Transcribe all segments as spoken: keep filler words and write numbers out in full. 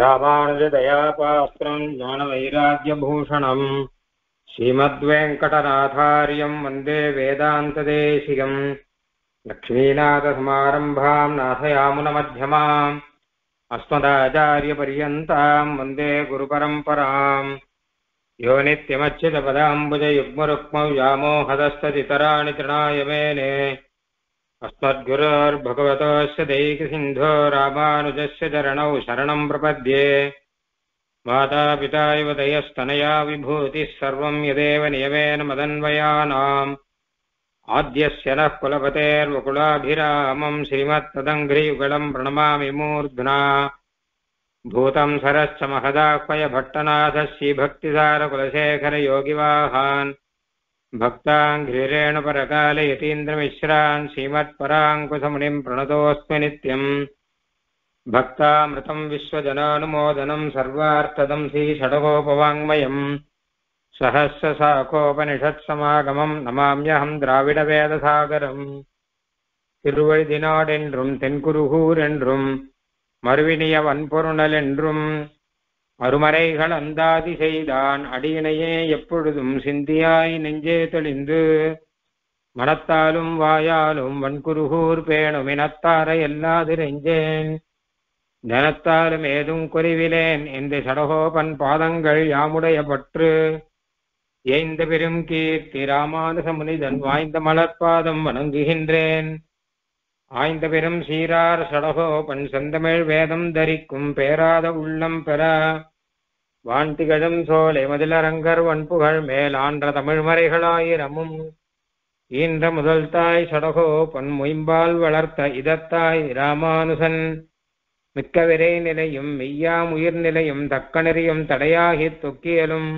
रामानुजदयापात्रं ज्ञानवैराग्यभूषणं श्रीमद्वेङ्कटनाथार्यं वन्दे वेदान्तदेशिकं लक्ष्मीनाथसमारम्भां नाथयामुनमध्यमाम् अस्मदाचार्यपर्यन्तां वन्दे गुरुपरम्परां यो नित्यमच्युतपदाम्बुजयुग्मरुक्मव्यामोहदस्तदितराणि तृणाय मेने अस्मद्गुरोर्भगवतस्य दैकसिन्धो रामानुजस्य चरणौ शरणं प्रपद्ये। मातापिता इव दयस्तनया विभूतिः सर्वं यदेव नियमेन मदन्वयानाम् आद्यस्य नः कुलपतेर्वकुलाभिरामं श्रीमत्तदङ्घ्रियुगलं प्रणमामि मूर्ध्ना। भूतं सरश्च महदाह्वय भट्टनाथस्य भक्तिसारकुलशेखरयोगिवाहान् भक्तांघ्रिरेण परकाले यतीन्द्रमिश्रान् श्रीमत्पराङ्कुशमुनिं प्रणतोऽस्मि नित्यम्। भक्तामृतं विश्वजनानुमोदनं सर्वार्थदं श्रीषड्गोपवाङ्मयम् सहस्रशाखोपनिषत्समागमं नमाम्यहं द्राविडवेदसागरम्। तिरुवैदिनाडेन्றுम् तेन्कुरुहूरेन्றுम् मरुविनियवन्पुरुणलेन्றுम् அருமறைகள் அந்தாதி செய்தான் அடியினையே எப்பொழுதும் சிந்தியாய் நெஞ்சே தெளிந்து மனத்தாலும் வாயாலும் வன்குருகூர் பேணும் இனத்தாரை எல்லாதிரஞ்சேன் ஜனத்தாலும் ஏதும் குறிவிலேன் இந்த சடகோபன் பாதங்கள் யாமுடைய பற்று ஏய்ந்த பெரும் கீர்த்தி ராமானுசமுனிதன் வாய்ந்த மலர்பாதம் வணங்குகின்றேன். ஆய்ந்த பெரும் சீரார் சடகோபன் செந்தமிழ் வேதம் தரிக்கும் பேராத உள்ளம் பெற வான் திகழும் சோலை மதிலரங்கர் வன்புகழ் மேலான்ற தமிழ்மறைகளாயிரமும் ஈன்ற முதல் தாய் சடகோபன் மொயம்பால் வளர்த்த இதத்தாய் இராமானுசன் மிக்க விரை நிலையும் மெய்யாம் உயிர்நிலையும் தக்கநெறியும் தடையாகி தொக்கியலும்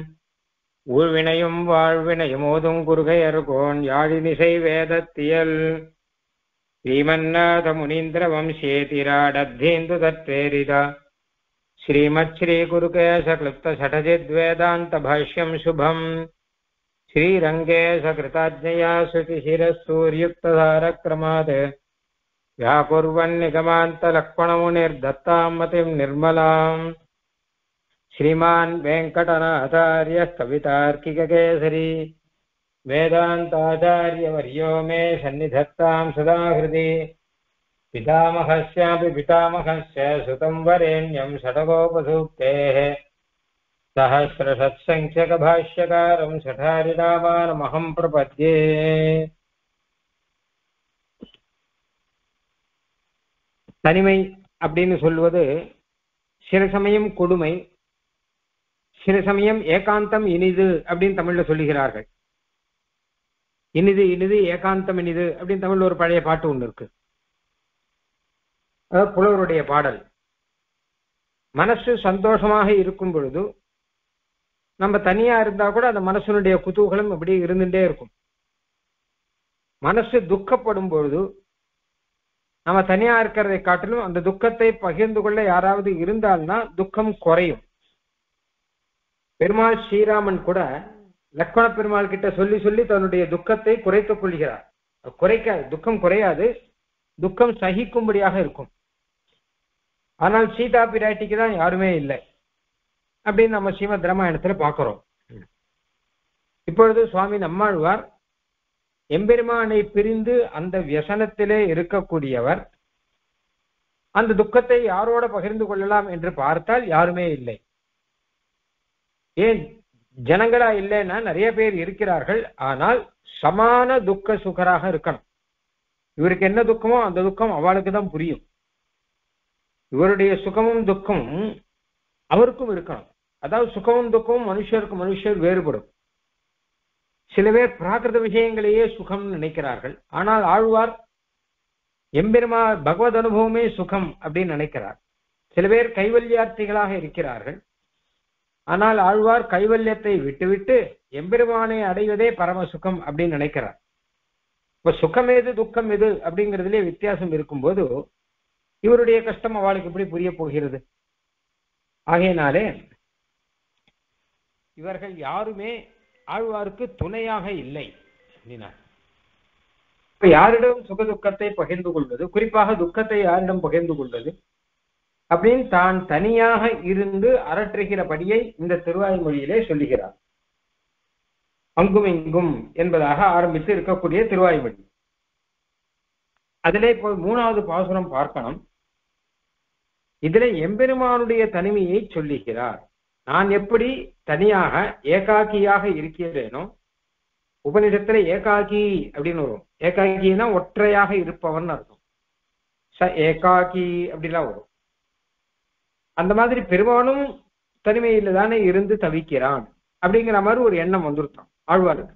ஊழ்வினையும் வாழ்வினையும் ஓதும் குறுகையர்கோன் யாழினிசை வேதத்தியல் ஸ்ரீமன்னாத முனீந்திர வம்சேதிராடத்தீந்து தற்பேரிதா श्रीमत् श्री गुरुकेश क्लुप्त षठजिद् वेदांत भाष्यं शुभं श्रीरंगेश कृताज्ञया श्रुतिशिरस्सूर्युक्त धारक्रमात् व्याकुर्वन् निगमान्त लक्ष्मणमुनिर्दत्तां मतिं निर्मलां श्रीमान् वेंकटनाथार्य कवितार्किककेसरी वेदान्ताचार्यवर्यो मे सन्निधत्तां सदा हृदि पितामहस्यापि पितामहस्य सुतं वरेण्यं षड्गोपसूक्तेः सहस्रशतसंख्यकभाष्यकारं षठारिणामहं प्रपद्ये। தனிமை அப்படின்னு சொல்வது சில சமயம் கொடுமை, சில சமயம் ஏகாந்தம் இனிது அப்படின்னு தமிழ்ல சொல்லுகிறார்கள். இனிது இனிது ஏகாந்தம் இனிது அப்படின்னு தமிழ்ல ஒரு பழைய பாட்டு ஒன்று இருக்கு, புலவருடைய பாடல். மனசு சந்தோஷமாக இருக்கும் பொழுது நம்ம தனியா இருந்தா கூட அந்த மனசுனுடைய குதூகலம் அப்படி இருந்துட்டே இருக்கும். மனசு துக்கப்படும் பொழுது நம்ம தனியா இருக்கிறதை காட்டிலும் அந்த துக்கத்தை பகிர்ந்து கொள்ள யாராவது இருந்தால்னா துக்கம் குறையும். பெருமாள் ஸ்ரீராமன் கூட லக்ஷ்மண பெருமாள் கிட்ட சொல்லி சொல்லி தன்னுடைய துக்கத்தை குறைத்துக் கொள்கிறார். குறைக்க துக்கம் குறையாது, துக்கம் சகிக்கும்படியாக இருக்கும். ஆனால் சீதா பிராட்டிக்கு தான் யாருமே இல்லை அப்படின்னு நம்ம ஸ்ரீமத் ராமாயணத்துல பாக்கிறோம். இப்பொழுது சுவாமி நம்மாழ்வார் எம்பெருமானை பிரிந்து அந்த வியசனத்திலே இருக்கக்கூடியவர் அந்த துக்கத்தை யாரோட பகிர்ந்து கொள்ளலாம் என்று பார்த்தால் யாருமே இல்லை. ஏன் ஜனங்களா இல்லைன்னா நிறைய பேர் இருக்கிறார்கள், ஆனால் சமான துக்க சுகராக இருக்கணும். இவருக்கு என்ன துக்கமோ அந்த துக்கம் அவளுக்கு தான் புரியும். இவருடைய சுகமும் துக்கமும் அவருக்கும் இருக்கணும். அதாவது சுகமும் துக்கமும் மனுஷருக்கு மனுஷர் வேறுபடும். சில பேர் பிராகிருத விஷயங்களையே சுகம் நினைக்கிறார்கள், ஆனால் ஆழ்வார் எம்பெருமா பகவத் அனுபவமே சுகம் அப்படின்னு நினைக்கிறார். சில பேர் கைவல்யார்த்திகளாக இருக்கிறார்கள், ஆனால் ஆழ்வார் கைவல்யத்தை விட்டுவிட்டு எம்பெருமானை அடைவதே பரம சுகம் அப்படின்னு நினைக்கிறார். இப்ப சுகம் எது துக்கம் எது அப்படிங்கிறதுலே வித்தியாசம் இருக்கும்போது இவருடைய கஷ்டம் அவளுக்கு எப்படி புரிய போகிறது? ஆகையினாலே இவர்கள் யாருமே ஆழ்வாருக்கு துணையாக இல்லை. இப்ப யாரிடம் சுக துக்கத்தை பகிர்ந்து கொள்வது, குறிப்பாக துக்கத்தை யாரிடம் பகிர்ந்து கொள்வது அப்படின்னு தான் தனியாக இருந்து அரற்றுகிறபடியை இந்த திருவாய்மொழியிலே சொல்லுகிறார். அங்கும் இங்கும் என்பதாக ஆரம்பித்து இருக்கக்கூடிய திருவாய்மொழி. அதிலே இப்போ மூணாவது பாசுரம் பார்க்கணும். இதிலே எம்பெருமானுடைய தனிமையை சொல்லுகிறார். நான் எப்படி தனியாக ஏகாக்கியாக இருக்கிறேனோ, உபநிடத்துல ஏகாக்கி அப்படின்னு வரும். ஏகாக்கினா ஒற்றையாக இருப்பவன் அர்த்தம். ச ஏகாக்கி அப்படிலாம் வரும். அந்த மாதிரி பெருமானும் தனிமையில தானே இருந்து தவிக்கிறான் அப்படிங்கிற மாதிரி ஒரு எண்ணம் வந்துருத்தான் ஆழ்வாருக்கு.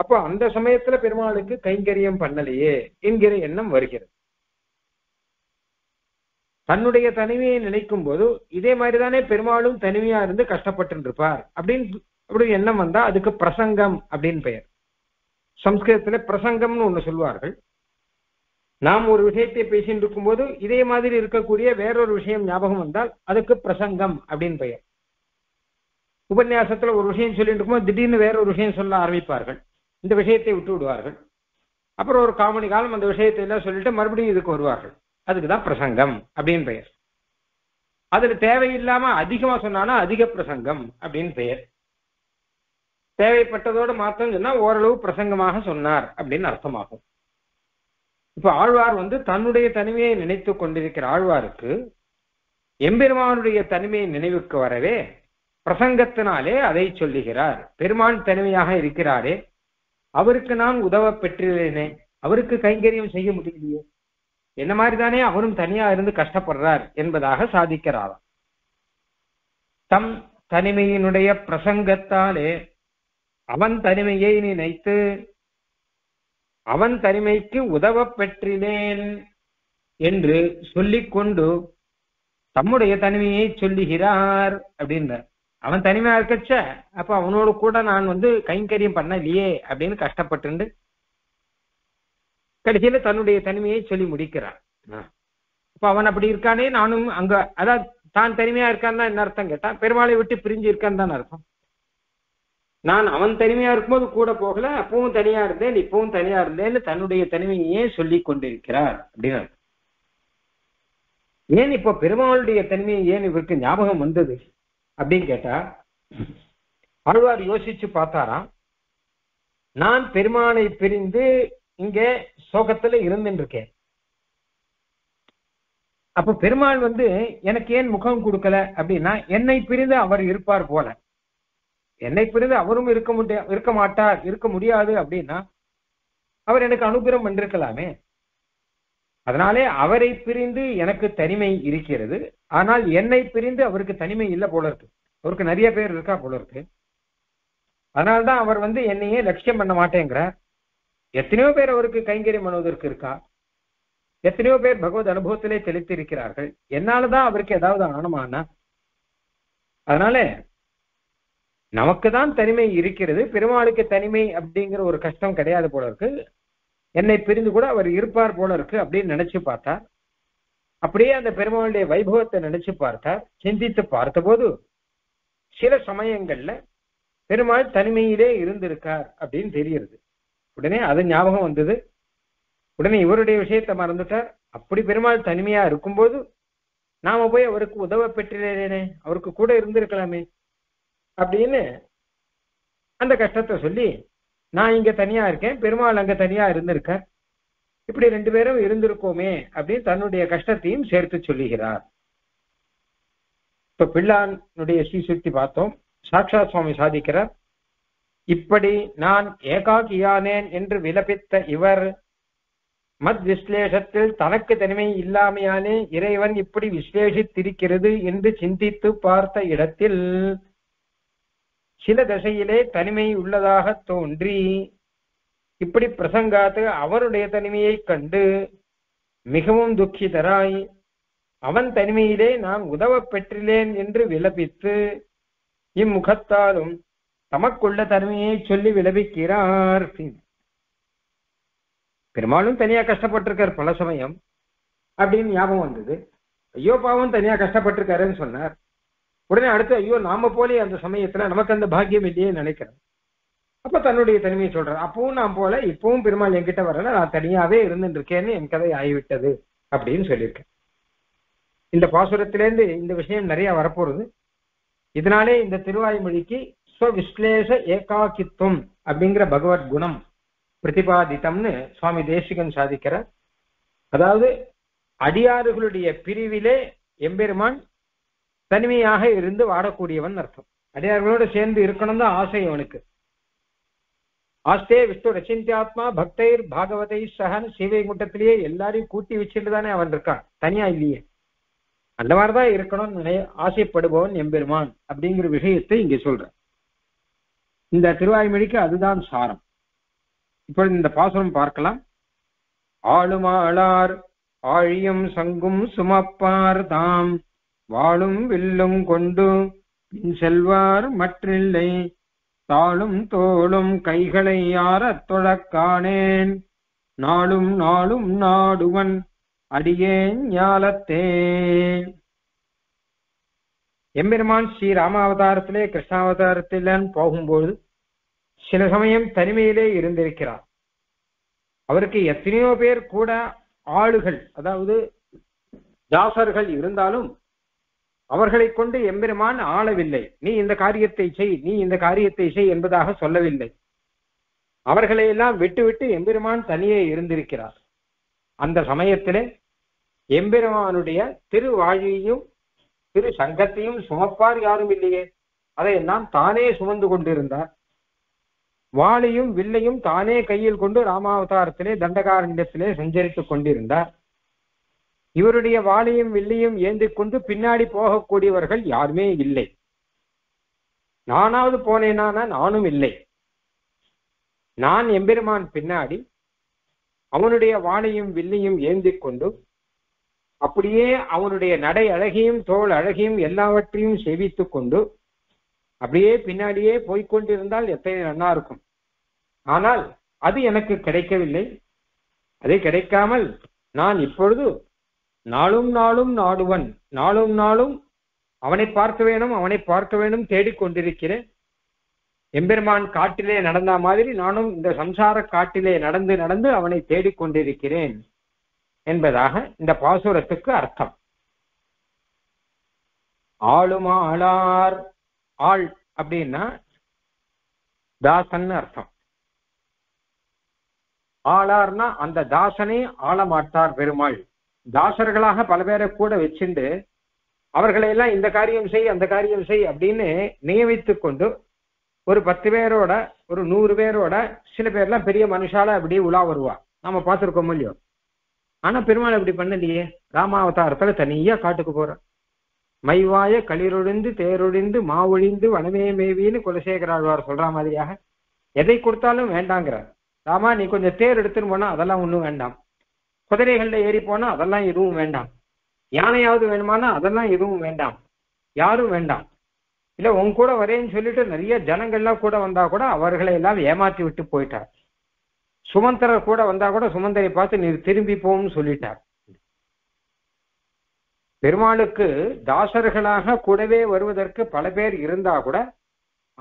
அப்போ அந்த சமயத்துல பெருமாளுக்கு கைங்கரியம் பண்ணலையே என்கிற எண்ணம் வருகிறது. தன்னுடைய தனிமையை நினைக்கும் போது இதே மாதிரிதானே பெருமாளும் தனிமையா இருந்து கஷ்டப்பட்டு இருப்பார் அப்படின்னு அப்படி எண்ணம் வந்தா அதுக்கு பிரசங்கம் அப்படின்னு பெயர். சம்ஸ்கிருதத்துல பிரசங்கம்னு ஒண்ணு சொல்வார்கள். நாம் ஒரு விஷயத்தை பேசிட்டு இருக்கும்போது இதே மாதிரி இருக்கக்கூடிய வேறொரு விஷயம் ஞாபகம் வந்தால் அதுக்கு பிரசங்கம் அப்படின்னு பெயர். உபன்யாசத்துல ஒரு விஷயம் சொல்லிட்டு இருக்கும்போது திடீர்னு வேற ஒரு விஷயம் சொல்ல ஆரம்பிப்பார்கள், இந்த விஷயத்தை விட்டு விடுவார்கள். அப்புறம் ஒரு காமணி காலம் அந்த விஷயத்தை எல்லாம் சொல்லிட்டு மறுபடியும் இதுக்கு வருவார்கள். அதுக்குதான் பிரசங்கம் அப்படின்னு பெயர். அதுல தேவையில்லாம அதிகமா சொன்னானா அதிக பிரசங்கம் அப்படின்னு பெயர். தேவைப்பட்டதோடு மாத்தம் சொன்னா ஓரளவு பிரசங்கமாக சொன்னார் அப்படின்னு அர்த்தமாகும். இப்ப ஆழ்வார் வந்து தன்னுடைய தனிமையை நினைத்து கொண்டிருக்கிற ஆழ்வாருக்கு எம்பெருமானுடைய தனிமையை நினைவுக்கு வரவே பிரசங்கத்தினாலே அதை சொல்லுகிறார். பெருமான் தனிமையாக இருக்கிறாரே, அவருக்கு நான் உதவ பெற்றிருந்தேனே, அவருக்கு கைங்கரியம் செய்ய முடியலையே, என்ன மாதிரிதானே அவரும் தனியா இருந்து கஷ்டப்படுறார் என்பதாக சாதிக்கிறாராம். தம் தனிமையினுடைய பிரசங்கத்தாலே அவன் தனிமையை நினைத்து அவன் தனிமைக்கு உதவ பெற்றினேன் என்று சொல்லிக்கொண்டு தம்முடைய தனிமையை சொல்லுகிறார் அப்படின்றார். அவன் தனிமையா இருக்கச்ச அப்ப அவனோடு கூட நான் வந்து கைங்கரியம் பண்ணலையே அப்படின்னு கஷ்டப்பட்டு கடைசியில தன்னுடைய தனிமையை சொல்லி முடிக்கிறான். அப்ப அவன் அப்படி இருக்கானே, நானும் அங்க அதாவது தான் தனிமையா இருக்கான்னு தான் என்ன அர்த்தம் கேட்டா பெருமாளை விட்டு பிரிஞ்சு இருக்கான்னு தான் அர்த்தம். நான் அவன் தனிமையா இருக்கும்போது கூட போகல, அப்பவும் தனியா இருந்தேன், இப்பவும் தனியா இருந்தேன்னு தன்னுடைய தனிமையே சொல்லி கொண்டிருக்கிறார் அப்படின்னு. ஏன் இப்போ பெருமாளுடைய தனிமையை ஏன் இவருக்கு ஞாபகம் வந்தது அப்படின்னு கேட்டா ஆழ்வார் யோசிச்சு பார்த்தாராம். நான் பெருமானை பிரிந்து இங்க சோகத்துல இருந்துட்டு இருக்கேன், அப்ப பெருமாள் வந்து எனக்கு ஏன் முகம் கொடுக்கல அப்படின்னா என்னை பிரிந்து அவர் இருப்பார் போல. என்னை பிரிந்து அவரும் இருக்க முடியா இருக்க மாட்டார் இருக்க முடியாது அப்படின்னா அவர் எனக்கு அனுகிரகம் பண்ணிருக்கலாமே. அதனாலே அவரை பிரிந்து எனக்கு தனிமை இருக்கிறது, ஆனால் என்னை பிரிந்து அவருக்கு தனிமை இல்லை போல இருக்கு. அவருக்கு நிறைய பேர் இருக்கா போல இருக்கு, அதனால்தான் அவர் வந்து என்னையே லட்சியம் பண்ண மாட்டேங்கிறார். எத்தனையோ பேர் அவருக்கு கைங்கரியம் பண்ணுவதற்கு இருக்கா, எத்தனையோ பேர் பகவத் அனுபவத்திலே தெளித்து இருக்கிறார்கள், என்னாலதான் அவருக்கு ஏதாவது ஆனமானா. அதனால நமக்கு தான் தனிமை இருக்கிறது, பெருமாளுக்கு தனிமை அப்படிங்கிற ஒரு கஷ்டம் கிடையாது போல இருக்கு, என்னை பிரிந்து கூட அவர் இருப்பார் போல இருக்கு அப்படின்னு நினைச்சு பார்த்தார். அப்படியே அந்த பெருமாளுடைய வைபவத்தை நினைச்சு பார்த்தார். சிந்தித்து பார்த்தபோது சில சமயங்கள்ல பெருமாள் தனிமையிலே இருந்திருக்கார் அப்படின்னு தெரிகிறது. உடனே அது ஞாபகம் வந்தது. உடனே இவருடைய விஷயத்த மறந்துட்டார். அப்படி பெருமாள் தனிமையா இருக்கும்போது நாம போய் அவருக்கு உதவ பெற்றிலேனே, அவருக்கு கூட இருந்திருக்கலாமே அப்படின்னு அந்த கஷ்டத்தை சொல்லி நான் இங்க தனியா இருக்கேன், பெருமாள் அங்க தனியா இருந்திருக்கார், இப்படி ரெண்டு பேரும் இருந்திருக்கோமே அப்படின்னு தன்னுடைய கஷ்டத்தையும் சேர்த்து சொல்லுகிறார். இப்ப பிள்ளானுடைய ஸ்ரீசுத்தி பார்த்தோம். சாட்சாத் சுவாமி சாதிக்கிறார். இப்படி நான் ஏகாகியானேன் என்று விலபித்த இவர் மத் விஸ்லேஷத்தில் தனக்கு தனிமை இல்லாமையானே இறைவன் இப்படி விஸ்லேஷித்திருக்கிறது என்று சிந்தித்து பார்த்த இடத்தில் சில தசையிலே தனிமை உள்ளதாக தோன்றி இப்படி பிரசங்காத்து அவருடைய தனிமையை கண்டு மிகவும் துக்கிதராய் அவன் தனிமையிலே நான் உதவ பெற்றிலேன் என்று விலபித்து இம்முகத்தாலும் தமக்குள்ள தனிமையை சொல்லி விலபிக்கிறார். பெருமாளும் தனியா கஷ்டப்பட்டிருக்கார் பல சமயம் அப்படின்னு ஞாபகம் வந்தது. ஐயோ பாவம் தனியா கஷ்டப்பட்டிருக்காருன்னு சொன்னார். உடனே அடுத்து ஐயோ நாம போலே அந்த சமயத்துல நமக்கு அந்த பாக்கியம் இல்லையே நினைக்கிறேன். அப்ப தன்னுடைய தனிமையை சொல்றாரு. அப்பவும் நான் போல, இப்பவும் பெருமாள் என்கிட்ட வரல, நான் தனியாவே இருந்துட்டு இருக்கேன்னு என் கதை ஆகிவிட்டது அப்படின்னு சொல்லியிருக்கேன். இந்த பாசுரத்திலிருந்து இந்த விஷயம் நிறைய வரப்போகுது. இதனாலே இந்த திருவாய்மொழிக்கு ஸ்வவிஸ்லேஷ ஏகாக்கித்வம் அப்படிங்கிற பகவத் குணம் பிரதிபாதித்தம்னு சுவாமி தேசிகன் சாதிக்கிறார். அதாவது அடியாறுகளுடைய பிரிவிலே எம்பெருமான் தனிமையாக இருந்து வாடக்கூடியவன் அர்த்தம். அடியார்களோடு சேர்ந்து இருக்கணும் தான் ஆசை அவனுக்கு. ஆஸ்தே விஷ்ணு ரச்சிந்தியாத்மா பக்தர் பாகவதை சகன் சீவை கூட்டத்திலேயே எல்லாரையும் கூட்டி வச்சுட்டு தானே அவன் இருக்கான், தனியா இல்லையே. அந்த மாதிரிதான் இருக்கணும்னு ஆசைப்படுபவன் எம்பெருமான் அப்படிங்கிற விஷயத்தை இங்க சொல்ற. இந்த திருவாய்மொழிக்கு அதுதான் சாரம். இப்பொழுது இந்த பாசுரம் பார்க்கலாம். ஆளுமாளார் ஆழியம் சங்கும் சுமப்பார் தாம் வாழும் வில்லும் கொண்டு செல்வார் மற்றில்லை தாளும் தோளும் கைகளை யாரத் தொழக்கானேன் நாளும் நாளும் நாடுவன் அடியேன் ஞாலத்தே. எம்பெருமான் ஸ்ரீ ராமாவதாரத்திலே கிருஷ்ணாவதாரத்திலன்னு போகும்போது சில சமயம் தனிமையிலே இருந்திருக்கிறார். அவருக்கு எத்தனையோ பேர் கூட ஆளுகள், அதாவது தாசர்கள் இருந்தாலும் அவர்களை கொண்டு எம்பெருமான் ஆளவில்லை. நீ இந்த காரியத்தை செய், நீ இந்த காரியத்தை செய் என்பதாக சொல்லவில்லை. அவர்களையெல்லாம் விட்டுவிட்டு எம்பெருமான் தனியே இருந்திருக்கிறார். அந்த சமயத்திலே எம்பெருமானுடைய திருவாழியையும் திரு சங்கத்தையும் சுமப்பார் யாரும் இல்லையே, அதையெல்லாம் தானே சுமந்து கொண்டிருந்தார். வாளையும் வில்லையும் தானே கையில் கொண்டு ராமாவதாரத்திலே தண்டகாரண்யத்திலே சஞ்சரித்துக் கொண்டிருந்தார். இவருடைய வாளையும் வில்லையும் ஏந்தி கொண்டு பின்னாடி போகக்கூடியவர்கள் யாருமே இல்லை. நானாவது போனேனானா நானும் இல்லை. நான் எம்பெருமான் பின்னாடி அவனுடைய வாளையும் வில்லையும் ஏந்தி கொண்டு அப்படியே அவனுடைய நடை அழகையும் தோல் அழகையும் எல்லாவற்றையும் சேவித்து கொண்டு அப்படியே பின்னாடியே போய்கொண்டிருந்தால் எத்தனை நன்னா இருக்கும். ஆனால் அது எனக்கு கிடைக்கவில்லை. அது கிடைக்காமல் நான் இப்பொழுது நாளும் நாளும் நாடுவன், நாளும் நாளும் அவனை பார்க்க வேணும் அவனை பார்க்க வேணும் தேடிக்கொண்டிருக்கிறேன். எம்பெருமான் காட்டிலே நடந்த மாதிரி நானும் இந்த சம்சார காட்டிலே நடந்து நடந்து அவனை தேடிக்கொண்டிருக்கிறேன் என்பதாக இந்த பாசுரத்துக்கு அர்த்தம். ஆளுமாளார், ஆள் அப்படின்னா தாசன் அர்த்தம். ஆளார்னா அந்த தாசனை ஆளமாட்டார் பெருமாள். தாசர்களாக பல பேரை கூட வச்சுண்டு அவர்களையெல்லாம் இந்த காரியம் செய் அந்த காரியம் செய் அப்படின்னு நியமித்து கொண்டு ஒரு பத்து பேரோட ஒரு நூறு பேரோட சில பேர்லாம் பெரிய மனுஷால அப்படியே உலா வருவா, நாம பார்த்துருக்கோம் இல்லையோ. ஆனா பெருமாள் அப்படி பண்ணலையே. ராமாவதாரத்துல தனியா காட்டுக்கு போற மைவாய களிரொழிந்து தேரொழிந்து மாவொழிந்து வனமே மேவின்னு குலசேகராழ்வார் சொல்ற மாதிரியாக எதை கொடுத்தாலும் வேண்டாங்கிறார். ராமா நீ கொஞ்சம் தேர் எடுத்துன்னு போனா அதெல்லாம் ஒன்றும் வேண்டாம், குதிரைகள்ல ஏறி போனா அதெல்லாம் எதுவும் வேண்டாம், யானையாவது வேணுமானா அதெல்லாம் எதுவும் வேண்டாம், யாரும் வேண்டாம். இல்ல உங்க கூட வரேன்னு சொல்லிட்டு நிறைய ஜனங்கள்லாம் கூட வந்தா கூட அவர்களை எல்லாம் ஏமாற்றி விட்டு போயிட்டார். சுமந்தரர் கூட வந்தா கூட சுமந்தரை பார்த்து நீ திரும்பி போன்னு சொல்லிட்டார். பெருமாளுக்கு தாசர்களாக கூடவே வருவதற்கு பல பேர் இருந்தா கூட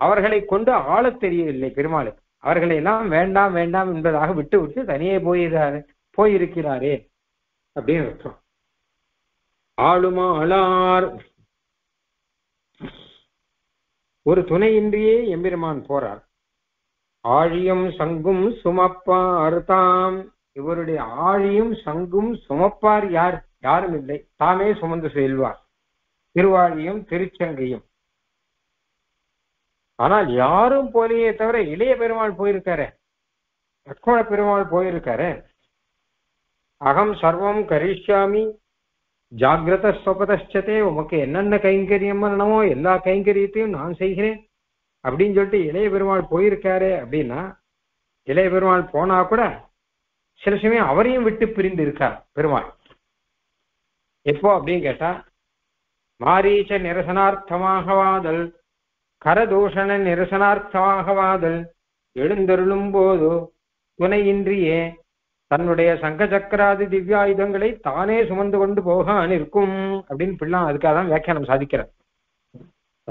அவர்களை கொண்டு ஆள தெரியவில்லை பெருமாளுக்கு. அவர்களை எல்லாம் வேண்டாம் வேண்டாம் என்பதாக விட்டு விட்டு தனியே போயிடுறாரு போயிருக்கிறாரே அப்படின்னு அர்த்தம். ஆளுமாளார், ஒரு துணையின்றியே எம்பெருமான் போறார். ஆழியும் சங்கும் சுமப்பார் தாம், இவருடைய ஆழியும் சங்கும் சுமப்பார் யார் யாரும் இல்லை, தாமே சுமந்து செல்வார் திருவாழியும் திருச்சங்கையும். ஆனால் யாரும் போலையே தவிர இளைய பெருமாள் போயிருக்காரு, அக்கோண பெருமாள் போயிருக்காரு. அகம் சர்வம் கரிஷ்யாமி ஜாகிரத ஸ்வபதே, உமக்கு என்னென்ன கைங்கரியம் பண்ணணுமோ எல்லா கைங்கரியத்தையும் நான் செய்கிறேன் அப்படின்னு சொல்லிட்டு இளைய பெருமாள் போயிருக்காரு. அப்படின்னா இளைய பெருமாள் போனா கூட சில சமயம் அவரையும் விட்டு பிரிந்து இருக்கார் பெருமாள். எப்போ அப்படின்னு கேட்டா, மாரீச்ச நிரசனார்த்தமாகவாதல் கரதூஷண நிரசனார்த்தமாகவாதல் எழுந்தருளும் போது துணையின்றியே தன்னுடைய சங்க சக்கராதி திவ்யாயுதங்களை தானே சுமந்து கொண்டு போக அணிருக்கும் அப்படின்னு பிள்ளான். அதுக்காக தான் வியாக்கியானம் சாதிக்கிறார்.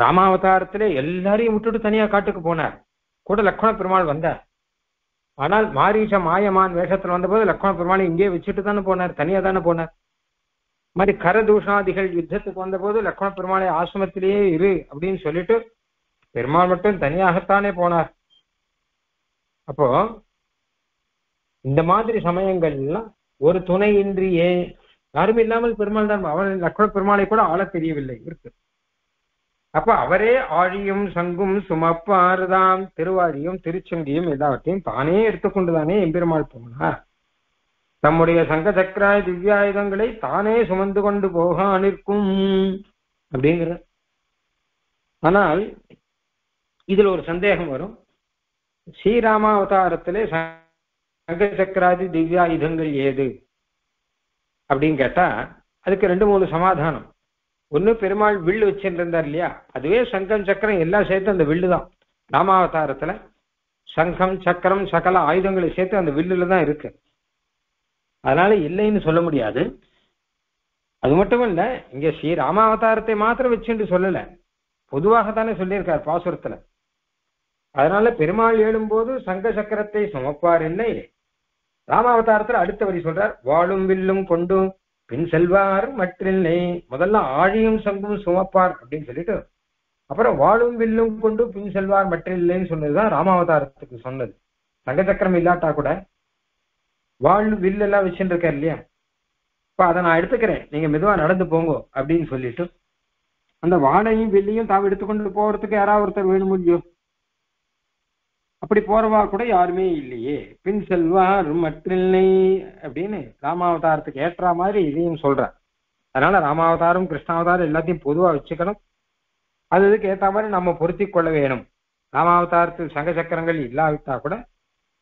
ராமாவதாரத்திலே எல்லாரையும் விட்டுட்டு தனியா காட்டுக்கு போனார். கூட லக்ஷ்மண பெருமாள் வந்தார். ஆனால் மாரீச மாயமான் வேஷத்துல வந்தபோது லக்ஷ்மண பெருமாள் இங்கே வச்சுட்டு தானே போனார், தனியா தானே போனார். மாதிரி கரதூஷணாதிகள் யுத்தத்துக்கு வந்தபோது லக்ஷ்மண பெருமாளை ஆசிரமத்திலேயே இரு அப்படின்னு சொல்லிட்டு பெருமாள் மட்டும் தனியாகத்தானே போனார். அப்போ இந்த மாதிரி சமயங்கள்ல ஒரு துணை இன்றியே யாரும் இல்லாமல் பெருமாள் தான். அவன் லக்ஷ்மண பெருமாளை கூட ஆள தெரியவில்லை இருக்கு. அப்ப அவரே ஆழியும் சங்கும் சுமப்பாறுதாம் திருவாழியும் திருச்செங்கியும் எல்லாவற்றையும் தானே எடுத்துக்கொண்டுதானே எம்பெருமாள் போனார். தம்முடைய சங்க சக்கராய திவ்யாயுதங்களை தானே சுமந்து கொண்டு போக நிற்கும் அப்படிங்கிற. ஆனால் இதுல ஒரு சந்தேகம் வரும். ஸ்ரீராம அவதாரத்திலே சங்க சக்கராதி திவ்யாயுதங்கள் ஏது அப்படின்னு கேட்டா அதுக்கு ரெண்டு மூணு சமாதானம். ஒண்ணு, பெருமாள் வில்லு வச்சுருந்தார் இல்லையா, அதுவே சங்கம் சக்கரம் எல்லாம் சேர்த்து அந்த வில்லு தான். ராமாவதாரத்துல சங்கம் சக்கரம் சகல ஆயுதங்களை சேர்த்து அந்த வில்லுல தான் இருக்கு. அதனால இல்லைன்னு சொல்ல முடியாது. அது மட்டும் இல்ல, இங்க ஸ்ரீ ராமாவதாரத்தை மாத்திரம் வச்சுட்டு சொல்லல, பொதுவாகத்தானே சொல்லியிருக்கார் பாசுரத்துல. அதனால பெருமாள் ஏழும்போது சங்க சக்கரத்தை சுமப்பார் இல்லை. ராமாவதாரத்துல அடுத்த வரி சொல்றார், வாழும் வில்லும் கொண்டும் பின் செல்வார் மற்றில்லை. முதல்ல ஆழியும் சங்கும் சுமப்பார் அப்படின்னு சொல்லிட்டு அப்புறம் வாழும் வில்லும் கொண்டு பின் செல்வார் மற்றில்லைன்னு சொன்னதுதான் ராமாவதாரத்துக்கு சொன்னது. சங்க சக்கரம் இல்லாட்டா கூட வாழ் வில்லு எல்லாம் வச்சுட்டு இருக்காரு இல்லையா, இப்ப அதை நான் எடுத்துக்கிறேன் நீங்க மெதுவா நடந்து போங்க அப்படின்னு சொல்லிட்டு அந்த வாழையும் வில்லையும் தாம் எடுத்துக்கொண்டு போறதுக்கு யாராவது ஒருத்தர் வேணும் இல்லையோ. அப்படி போறவா கூட யாருமே இல்லையே. பின் செல்வார் மற்றில்லை அப்படின்னு ராமாவதாரத்துக்கு ஏற்ற மாதிரி இதையும் சொல்றார். அதனால ராமாவதாரம் கிருஷ்ணாவதாரம் எல்லாத்தையும் பொதுவா வச்சுக்கணும். அது இதுக்கு ஏற்ற மாதிரி நம்ம பொருத்தி கொள்ள வேணும். ராமாவதாரத்தில் சங்க சக்கரங்கள் இல்லாவிட்டா கூட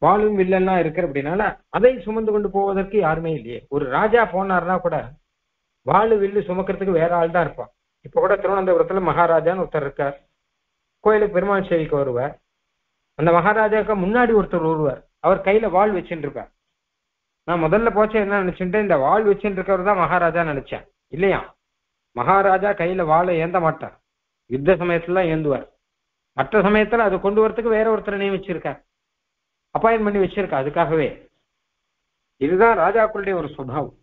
வாழும் வில்லன்னா இருக்கிற அப்படின்னால அதை சுமந்து கொண்டு போவதற்கு யாருமே இல்லையே. ஒரு ராஜா போனார்னா கூட வாழு வில்லு சுமக்கிறதுக்கு வேற ஆள் தான் இருப்பான். இப்ப கூட திருவனந்தபுரத்துல மகாராஜான்னு ஒருத்தர் இருக்கார். கோயிலுக்கு பெருமாள் சேவைக்கு வருவார். அந்த மகாராஜாவுக்கு முன்னாடி ஒருத்தர் வருவார். அவர் கையில வாள் வச்சுட்டு இருப்பார். நான் முதல்ல போச்சே என்ன நினைச்சுட்டேன், இந்த வாள் வச்சுட்டு இருக்கவர் தான் மகாராஜா நினைச்சேன். இல்லையா, மகாராஜா கையில வாழை ஏந்த மாட்டார், யுத்த சமயத்துல தான் ஏந்துவார். மற்ற சமயத்துல அதை கொண்டு வரத்துக்கு வேற ஒருத்தர் நியமிச்சிருக்கார், அப்பாயின் பண்ணி வச்சிருக்கா அதுக்காகவே. இதுதான் ராஜாக்களுடைய ஒரு சுபாவம்.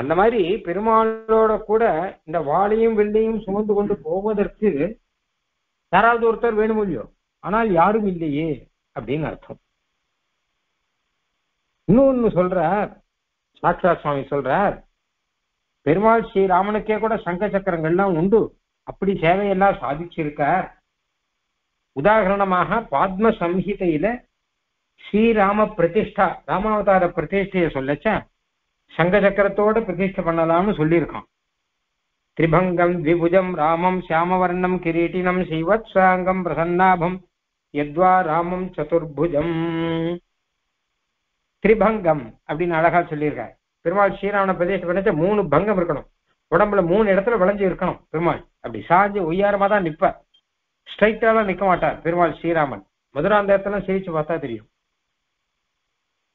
அந்த மாதிரி பெருமாளோட கூட இந்த வாழையும் வெள்ளையும் சுமந்து கொண்டு போவதற்கு யாராவது ஒருத்தர் வேணும் இல்லையோ, ஆனால் யாரும் இல்லையே அப்படின்னு அர்த்தம். இன்னொன்னு சொல்றார் சாக்ஷாத் சுவாமி சொல்றார், பெருமாள் ஸ்ரீராமனுக்கே கூட சங்க சக்கரங்கள்லாம் உண்டு, அப்படி சேவையெல்லாம் சாதிச்சிருக்கார். உதாரணமாக பத்ம சம்ஹிதையில ஸ்ரீராம பிரதிஷ்டா ராமாவதார பிரதிஷ்டையை சொல்லச்சா சங்க சக்கரத்தோட பிரதிஷ்டை பண்ணலாம்னு சொல்லியிருக்கான். திரிபங்கம் திபுஜம் ராமம் சியாமவர்ணம் கிரீட்டினம் ஸ்ரீவத்சாங்கம் பிரசன்னாபம் யத்வா ராமம் சதுர்புஜம். திரிபங்கம் அப்படின்னு அழகா சொல்லியிருக்காரு. பெருமாள் ஸ்ரீராமனை பிரதிஷ்டை பண்ணச்சா மூணு பங்கம் இருக்கணும், உடம்புல மூணு இடத்துல விளைஞ்சு இருக்கணும். பெருமாள் அப்படி சாஞ்சு ஒய்யாரமா தான் நிற்பார், ஸ்ட்ரைட்டாலாம் நிற்க மாட்டார் பெருமாள் ஸ்ரீராமன். மதுராந்தகத்தெல்லாம் சிரிச்சு பார்த்தா தெரியும்.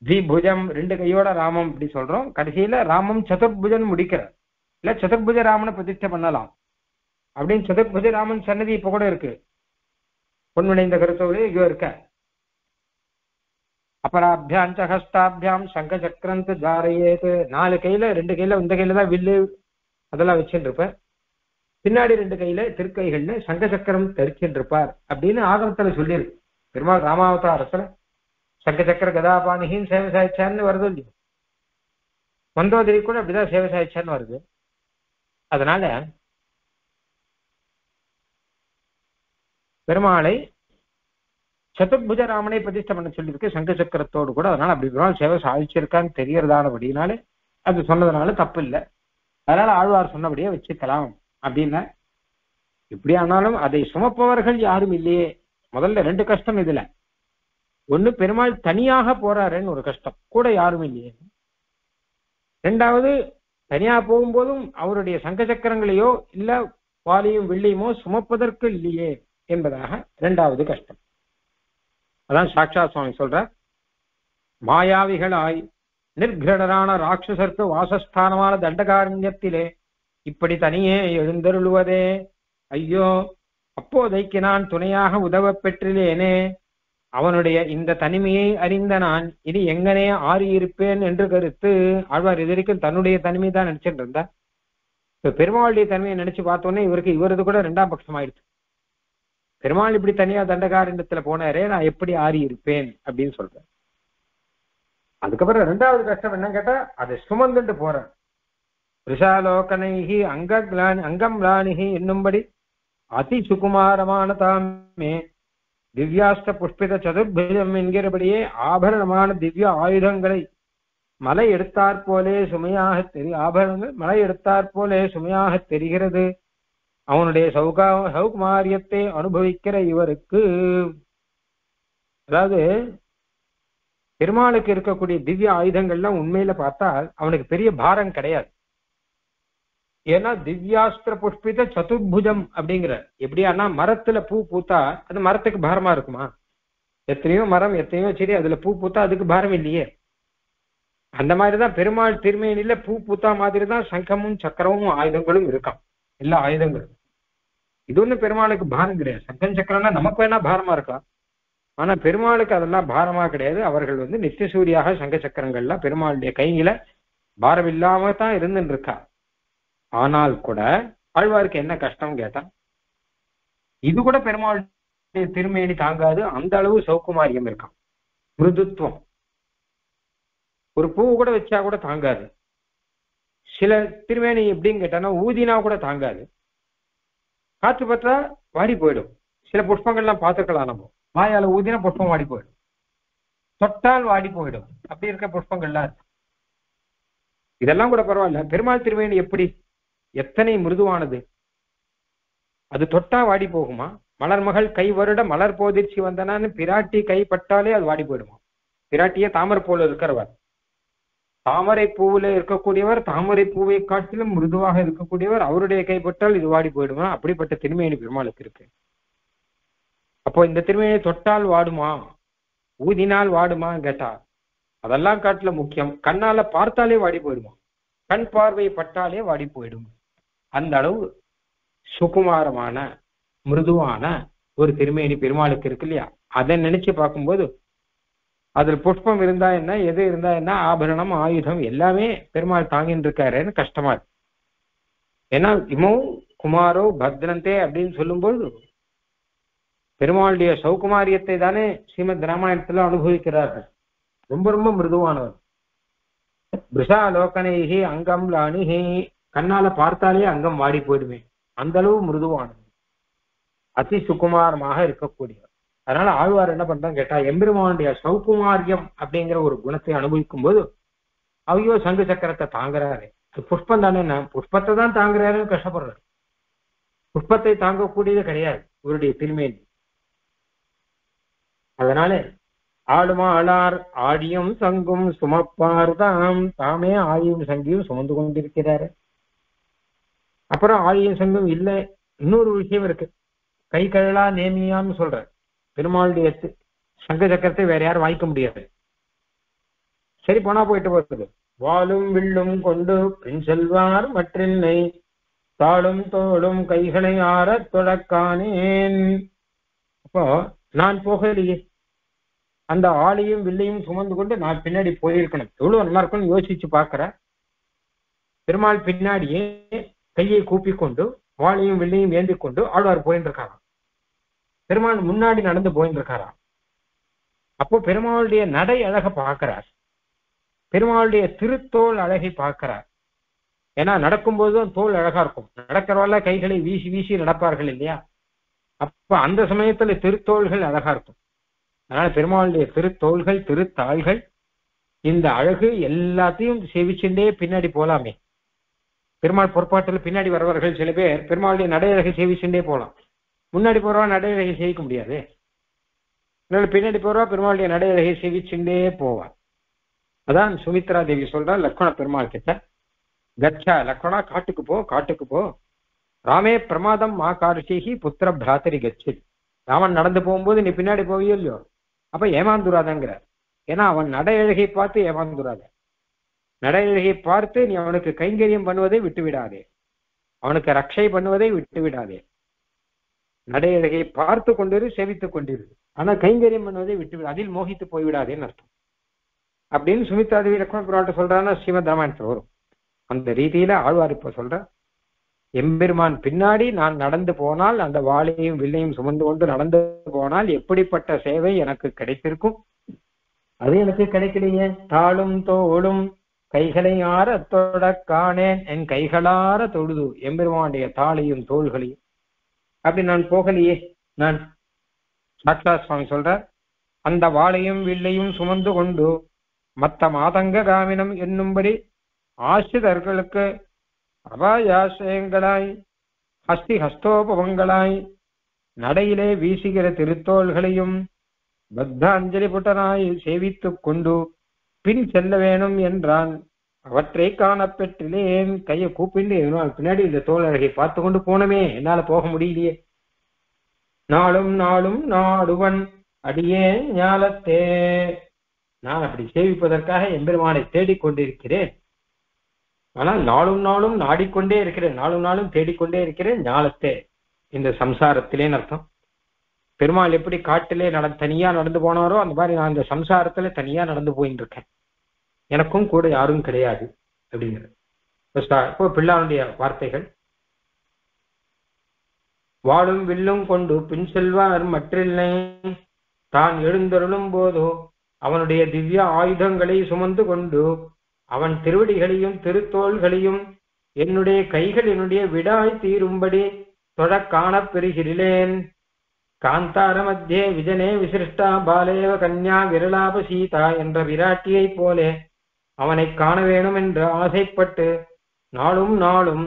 திபுஜம் ரெண்டு கையோட ராமம் அப்படி சொல்றோம், கடைசியில ராமம் சதுர்புஜன் முடிக்கிறார். இல்ல சதுர்புஜ ராமனை பிரதிஷ்டை பண்ணலாம் அப்படின்னு சதுர்புஜ ராமன் சன்னதி இப்ப கூட இருக்கு, பொன்விணைந்த கருத்தோடு இங்கோ இருக்க. அபராபியாம் சஹஸ்தாபியாம் சங்க சக்கரந்து ஜாரையேது, நாலு கையில ரெண்டு கையில இந்த கையில தான் வில்லு அதெல்லாம் வச்சுட்டு இருப்பார், பின்னாடி ரெண்டு கையில திருக்கைகள்ல சங்க சக்கரம் தரிச்சுட்டு இருப்பார் அப்படின்னு ஆகமத்துல சொல்லியிருக்கு. பெருமாள் ராமாவதாரத்துல சங்க சக்கர கதாபாணிகின்னு சேவை சாய்ச்சான்னு வருது இல்லையா, மந்தோதரி கூட அப்படிதான் சேவை சாய்ச்சான்னு வருது. அதனால பெருமாளை சதுர்புஜ ராமனை பிரதிஷ்டை பண்ண சொல்லியிருக்கு சங்க சக்கரத்தோடு கூட. அதனால அப்படி பெருமாள் சேவை சாதிச்சிருக்கான்னு தெரியறதானபடினாலே அது சொன்னதுனால தப்பு இல்லை. அதனால ஆழ்வார் சொன்னபடியே வச்சுக்கலாம் அப்படின்னா, இப்படி ஆனாலும் அதை சுமப்பவர்கள் யாரும் இல்லையே. முதல்ல ரெண்டு கஷ்டம் இதுல. ஒண்ணு, பெருமாள் தனியாக போறாருன்னு ஒரு கஷ்டம், கூட யாரும் இல்லையே. ரெண்டாவது, தனியா போகும்போதும் அவருடைய சங்க சக்கரங்களையோ இல்ல வாலியும் வெள்ளியுமோ சுமப்பதற்கு இல்லையே என்பதாக இரண்டாவது கஷ்டம். அதான் சாக்ஷாத் சுவாமி சொல்ற, மாயாவிகளாய் நிர்கிரணரான ராட்சசர்க்கு வாசஸ்தானமான தண்டகாரண்யத்திலே இப்படி தனியே எழுந்தருளுவதே ஐயோ, அப்போதைக்கு நான் துணையாக உதவ பெற்றிலேனே, அவனுடைய இந்த தனிமையை அறிந்த நான் இனி எங்கனே ஆறியிருப்பேன் என்று கருத்து. ஆழ்வார் இது வரைக்கும் தன்னுடைய தனிமை தான் நினைச்சிட்டு இருந்தார். பெருமாளுடைய தன்மையை நினைச்சு பார்த்தோன்னே இவருக்கு இவரது கூட ரெண்டாம் பட்சம் ஆயிடுச்சு. பெருமாள் இப்படி தனியா தண்டகாரண்யத்துல போனாரே, நான் எப்படி ஆறி இருப்பேன் அப்படின்னு சொல்றேன். அதுக்கப்புறம் ரெண்டாவது கஷ்டம் என்னன்னு கேட்டா, அதை சுமந்துட்டு போறேன். ரிஷாலோகனைகி அங்கலாணி அங்கம் லாணிகி என்னும்படி அதி சுகுமாரமான தாமே திவ்யாஷ்ட புஷ்பித சதுர்புஜம் என்கிறபடியே ஆபரணமான திவ்ய ஆயுதங்களை மலை எடுத்தாற்போலே சுமையாக தெரி ஆபரணங்கள் மலை எடுத்தாற்போலே சுமையாக தெரிகிறது. அவனுடைய சௌகா சௌகுமாரியத்தை அனுபவிக்கிற இவருக்கு, அதாவது பெருமாளுக்கு இருக்கக்கூடிய திவ்ய ஆயுதங்கள்லாம் உண்மையில பார்த்தால் அவனுக்கு பெரிய பாரம் கிடையாது. ஏன்னா திவ்யாஸ்திர புஷ்பித சதுர்புஜம் அப்படிங்கிற, எப்படியானா மரத்துல பூ பூத்தா அது மரத்துக்கு பாரமா இருக்குமா? எத்தனையோ மரம் எத்தனையோ சரி, அதுல பூ பூத்தா அதுக்கு பாரம் இல்லையே. அந்த மாதிரிதான் பெருமாள் திருமேனில பூ பூத்தா மாதிரி தான் சங்கமும் சக்கரமும் ஆயுதங்களும் இருக்கான். எல்லா ஆயுதங்களும் இது ஒண்ணு பெருமாளுக்கு பாரம் கிடையாது. சங்கம் சக்கரம்னா நமக்கு வேணா பாரமா இருக்கலாம், ஆனா பெருமாளுக்கு அதெல்லாம் பாரமா கிடையாது. அவர்கள் வந்து நித்திய சூரியாக சங்க சக்கரங்கள்லாம் பெருமாளுடைய கையில பாரம் இல்லாம தான் இருந்துன்னு இருக்கா. ஆனால் கூட ஆழ்வாருக்கு என்ன கஷ்டம் கேட்டா, இது கூட பெருமாளுடைய திருமேனி தாங்காது. அந்த அளவு சௌகுமாரியம் இருக்கான், மிருதுத்துவம். ஒரு பூ கூட வச்சா கூட தாங்காது. சில திருமேனி எப்படின்னு கேட்டானா ஊதினா கூட தாங்காது, காற்று பற்றா வாடி போயிடும். சில புஷ்பங்கள்லாம் பார்த்துக்கலாம் நம்ம, வாயால ஊதினா புஷ்பம் வாடி போயிடும், தொட்டால் வாடி போயிடும், அப்படி இருக்க புஷ்பங்கள்லாம் இருக்கு. இதெல்லாம் கூட பரவாயில்ல, பெருமாள் திருமேனி எப்படி எத்தனை மிருதுவானது, அது தொட்டா வாடி போகுமா? மலர் மகள் கை வருட மலர் போதிர்ச்சி வந்தனான்னு பிராட்டி கைப்பட்டாலே அது வாடி போயிடுமா? பிராட்டியே தாமரை போல இருக்கிறவர், தாமரை பூவுல இருக்கக்கூடியவர், தாமரை பூவை காட்டிலும் மிருதுவாக இருக்கக்கூடியவர், அவருடைய கைப்பட்டால் இது வாடி போயிடுமா? அப்படிப்பட்ட திருமேனி பெருமாளுக்கு இருக்கு. அப்போ இந்த திருமேனியை தொட்டால் வாடுமா, ஊதினால் வாடுமா கேட்டா அதெல்லாம் காட்டுல முக்கியம். கண்ணால பார்த்தாலே வாடி போயிடுமா, கண் பார்வை பட்டாலே வாடி போயிடும். அந்த அளவு சுகுமாரமான மிருதுவான ஒரு திருமேனி பெருமாளுக்கு இருக்கு இல்லையா? அதை நினைச்சு பார்க்கும்போது அதுல புஷ்பம் இருந்தா என்ன, எது இருந்தா என்ன, ஆபரணம் ஆயுதம் எல்லாமே பெருமாள் தாங்கின்னு இருக்காருன்னு கஷ்டமா இருக்கு. ஏன்னா இமோ குமாரோ பத்ரந்தே அப்படின்னு சொல்லும்போது பெருமாளுடைய சௌகுமாரியத்தை தானே ஸ்ரீமத் ராமாயணத்துல அனுபவிக்கிறார்கள். ரொம்ப ரொம்ப மிருதுவானவர். பிருஷாலோகனைகி அங்கம் லாணிகி, கண்ணால பார்த்தாலே அங்கம் வாடி போயிடுமே, அந்த அளவு மிருதுவானது, அதி சுகுமாரமாக இருக்கக்கூடியவர். அதனால ஆழ்வார் என்ன பண்றான்னு கேட்டா, எம்பெருமானுடைய சௌகுமாரியம் அப்படிங்கிற ஒரு குணத்தை அனுபவிக்கும் போது அவையோ சங்கு சக்கரத்தை தாங்குறாரு, புஷ்பம் தானே, புஷ்பத்தை தான் தாங்குறாருன்னு கஷ்டப்படுறாரு. புஷ்பத்தை தாங்கக்கூடியது கிடையாது இவருடைய திருமேனி. அதனால ஆளுமா ஆளார் ஆடியும் சங்கும் சுமப்பார்தான், தாமே ஆழியும் சங்கியும் சுமந்து கொண்டிருக்கிறாரு. அப்புறம் ஆழியும் சங்கும் இல்ல, இன்னொரு விஷயம் இருக்கு, கை கழலா நேமியான்னு சொல்ற. பெருமாளுடைய சங்க சக்கரத்தை வேற யாரும் வாய்க்க முடியாது, சரி போனா போயிட்டு போறது. வாலும் வில்லும் கொண்டு பின் செல்வார் மற்றில்லை, தாளும் தோளும் கைகளை ஆற தொடக்கானேன். அப்போ நான் போகலையே, அந்த ஆளையும் வில்லையும் சுமந்து கொண்டு நான் பின்னாடி போயிருக்கணும், எவ்வளவு நல்லா இருக்கும்னு யோசிச்சு பார்க்கிற. பெருமாள் பின்னாடியே கையை கூப்பிக்கொண்டு வாளையும் வில்லையும் ஏந்தி கொண்டு ஆழ்வார் போயின்னு இருக்காராம். பெருமாள் முன்னாடி நடந்து போயின்னு இருக்காராம். அப்போ பெருமாளுடைய நடை அழகை பார்க்கிறார், பெருமாளுடைய திருத்தோல் அழகை பார்க்கிறார். ஏன்னா நடக்கும்போதுதான் தோல் அழகா இருக்கும், நடக்கிறவல்ல கைகளை வீசி வீசி நடப்பார்கள் இல்லையா? அப்ப அந்த சமயத்துல திருத்தோள்கள் அழகா இருக்கும். அதனால பெருமாளுடைய திருத்தோள்கள் திருத்தாள்கள் இந்த அழகு எல்லாத்தையும் சேவிச்சுட்டே பின்னாடி போலாமே. பெருமாள் பொற்பாட்டில் பின்னாடி வரவர்கள் சில பேர் பெருமாளுடைய நடையழகை சேவிச்சுட்டே போகலாம், முன்னாடி போறவா நடையழகை சேவிக்க முடியாது, அதனால பின்னாடி போறவா பெருமாளுடைய நடையழகை சேவிச்சுட்டே போவா. அதான் சுமித்ரா தேவி சொல்றா லக்ஷ்மண பெருமாள் கிட்ட, கச்சா லக்ஷ்மணா காட்டுக்கு போ, காட்டுக்கு போ, ராமே பிரமாதம் மா கார்ஷேகி புத்திர பிராத்தரி கச்சி. ராமன் நடந்து போகும்போது நீ பின்னாடி போவியோ இல்லையோ, அப்ப ஏமாந்துராதங்கிறார். ஏன்னா அவன் நடையழகை பார்த்து ஏமாந்துராத, நடையழகை பார்த்து நீ அவனுக்கு கைங்கரியம் பண்ணுவதை விட்டுவிடாதே, அவனுக்கு ரக்ஷை பண்ணுவதை விட்டுவிடாதே. நடையழகை பார்த்து கொண்டிரு, சேவித்துக் கொண்டிரு, ஆனா கைங்கரியம் பண்ணுவதை விட்டுவிட, அதில் மோகித்து போய்விடாதேன்னு அர்த்தம் அப்படின்னு சுமித்ராதேவி லக்ஷ்மண பெருமாள்கிட்ட சொல்றான்னா ஸ்ரீமத் ராமாயணத்துல வரும். அந்த ரீதியில ஆழ்வார் இப்ப சொல்ற எம்பெருமான் பின்னாடி நான் நடந்து போனால், அந்த வாளையும் வில்லையும் சுமந்து கொண்டு நடந்து போனால் எப்படிப்பட்ட சேவை எனக்கு கிடைத்திருக்கும், அது எனக்கு கிடைக்கலையே. தாளும் தோளும் கைகளை ஆற தொட காணேன் என் கைகளார தொழுது எம்பெருமானுடைய தாளையும் தோள்களையும், அப்படி நான் போகலையே. நான் சாக்ஷா சுவாமி சொல்ற, அந்த வாளையும் வில்லையும் சுமந்து கொண்டு மத்த மாதங்க காமினம் என்னும்படி ஆசிரியர்களுக்கு அபாயாசயங்களாய் ஹஸ்தி ஹஸ்தோபவங்களாய் நடையிலே வீசுகிற திருத்தோள்களையும் பக்தாஞ்சலி புட்டனாய் சேவித்து கொண்டு பின் செல்ல வேணும் என்றான். அவற்றை காண பெற்றிலேன் கையை கூப்பிண்டு என்னால் பின்னாடி இந்த தோழர்களை பார்த்து கொண்டு போனமே, என்னால போக முடியலையே. நாளும் நாளும் நாடுவன் அடியே ஞாலத்தே, நான் அப்படி சேவிப்பதற்காக எம்பெருமானை தேடிக்கொண்டிருக்கிறேன். ஆனால் நாளும் நாளும் நாடிக்கொண்டே இருக்கிறேன், நாளும் நாளும் தேடிக்கொண்டே இருக்கிறேன் ஞாலத்தே, இந்த சம்சாரத்திலேன்னு அர்த்தம். பெருமாள் எப்படி காட்டிலே நட தனியா நடந்து போனாரோ அந்த மாதிரி நான் இந்த சம்சாரத்துல தனியா நடந்து போயிட்டு இருக்கேன், எனக்கும் கூட யாரும் கிடையாது அப்படிங்கிறது. இப்போ பிள்ளாருடைய வார்த்தைகள், வாழும் வில்லும் கொண்டு பின் செல்வார் மற்றில்லை, தான் எழுந்தருளும் போதோ அவனுடைய திவ்ய ஆயுதங்களை சுமந்து கொண்டு அவன் திருவடிகளையும் திருத்தோள்களையும் என்னுடைய கைகள் என்னுடைய விடாய் தீரும்படி தொட காணப் பெறுகிறேன். காந்தார மத்தியே விஜனே விசிருஷ்டா பாலேவ கன்யா விரலாப சீதா என்ற விராட்டியை போலே அவனை காண வேணும் என்று ஆசைப்பட்டு நாளும் நாளும்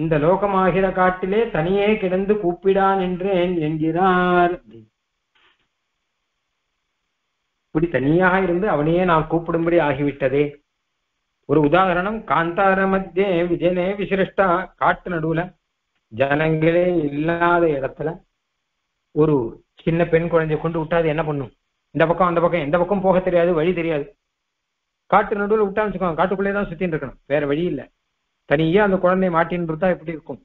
இந்த லோகமாகிற காட்டிலே தனியே கிடந்து கூப்பிடான் என்றேன் என்கிறார். இப்படி தனியாக இருந்து அவனையே நான் கூப்பிடும்படி ஆகிவிட்டதே. ஒரு உதாரணம், காந்தார மத்தியே விஜயனே விசிருஷ்டா, காட்டு நடுவுல ஜனங்களே இல்லாத இடத்துல ஒரு சின்ன பெண் குழந்தைய கொண்டு விட்டா அது என்ன பண்ணும்? இந்த பக்கம் அந்த பக்கம் எந்த பக்கம் போக தெரியாது, வழி தெரியாது. காட்டு நடுவில் விட்டான்னு வச்சுக்கோங்க, காட்டுக்குள்ளேயே தான் சுத்தின்னு இருக்கணும், வேற வழி இல்லை. தனியா அந்த குழந்தைய மாட்டின்னு இருந்தா எப்படி இருக்கும்?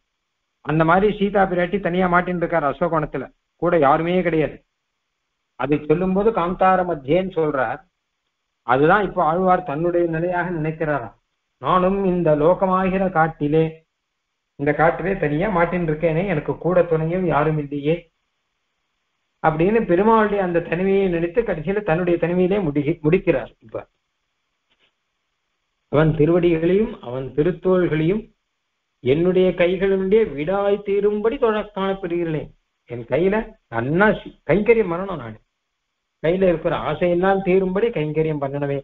அந்த மாதிரி சீதா பிராட்டி தனியா மாட்டின்னு இருக்காரு அசோகோணத்துல, கூட யாருமே கிடையாது. அதை சொல்லும் போது காந்தார மத்தியேன்னு சொல்றார். அதுதான் இப்போ ஆழ்வார் தன்னுடைய நிலையாக நினைக்கிறாராம். நானும் இந்த லோகமாகிற காட்டிலே இந்த காட்டிலே தனியா மாட்டின்னு இருக்கேனே, எனக்கு கூட துணையும் யாரும் இல்லையே அப்படின்னு பெருமாளுடைய அந்த தனிமையை நினைத்து கடைசியில தன்னுடைய தனிமையிலே முடி முடிக்கிறார் இப்ப. அவன் திருவடிகளையும் அவன் திருத்தோள்களையும் என்னுடைய கைகளுடைய விடாய் தீரும்படி தொட காணப்படுகிறேன். என் கையில அண்ணா கைங்கரியம் பண்ணணும், நான் கையில இருக்கிற ஆசையெல்லாம் தீரும்படி கைங்கரியம் பண்ணவே,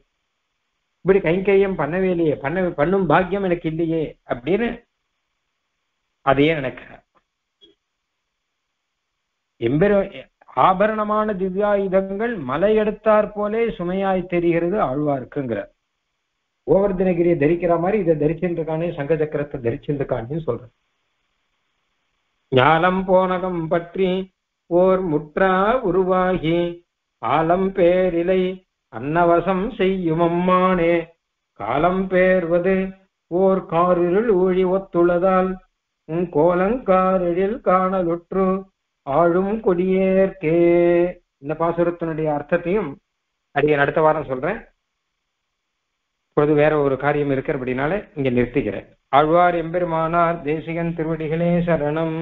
இப்படி கைங்கரியம் பண்ணவே இல்லையே, பண்ண பண்ணும் பாக்கியம் எனக்கு இல்லையே அப்படின்னு அதையே நினைக்கிறார். எம்பெரு ஆபரணமான திவ்யாயுதங்கள் மலை எடுத்தாற் போலே சுமையாய் தெரிகிறது ஆழ்வாருக்குங்கிறார். கோவர்தனகிரியை தரிக்கிற மாதிரி இதை தரிச்சிருக்கானே, சங்க சக்கரத்தை தரிச்சிருக்கான்னு சொல்ற. ஞாலம் போனகம் பற்றி ஓர் முற்றா உருவாகி ஆலம் பேரிலை அன்னவசம் செய்யும் அம்மானே, காலம் பேர்வது ஓர் காரிருள் ஊழி ஒத்துள்ளதால் உன் கோலங்காரில் காணலுற்று ஆளும் கொடியேற்கே. இந்த பாசுரத்தினுடைய அர்த்தத்தையும் அடிய அடுத்த வாரம் சொல்றேன். இப்பொழுது வேற ஒரு காரியம் இருக்கிறபடினால இங்க நிறுத்துகிறேன். ஆழ்வார் எம்பெருமானார் தேசிகன் திருவடிகளே சரணம்.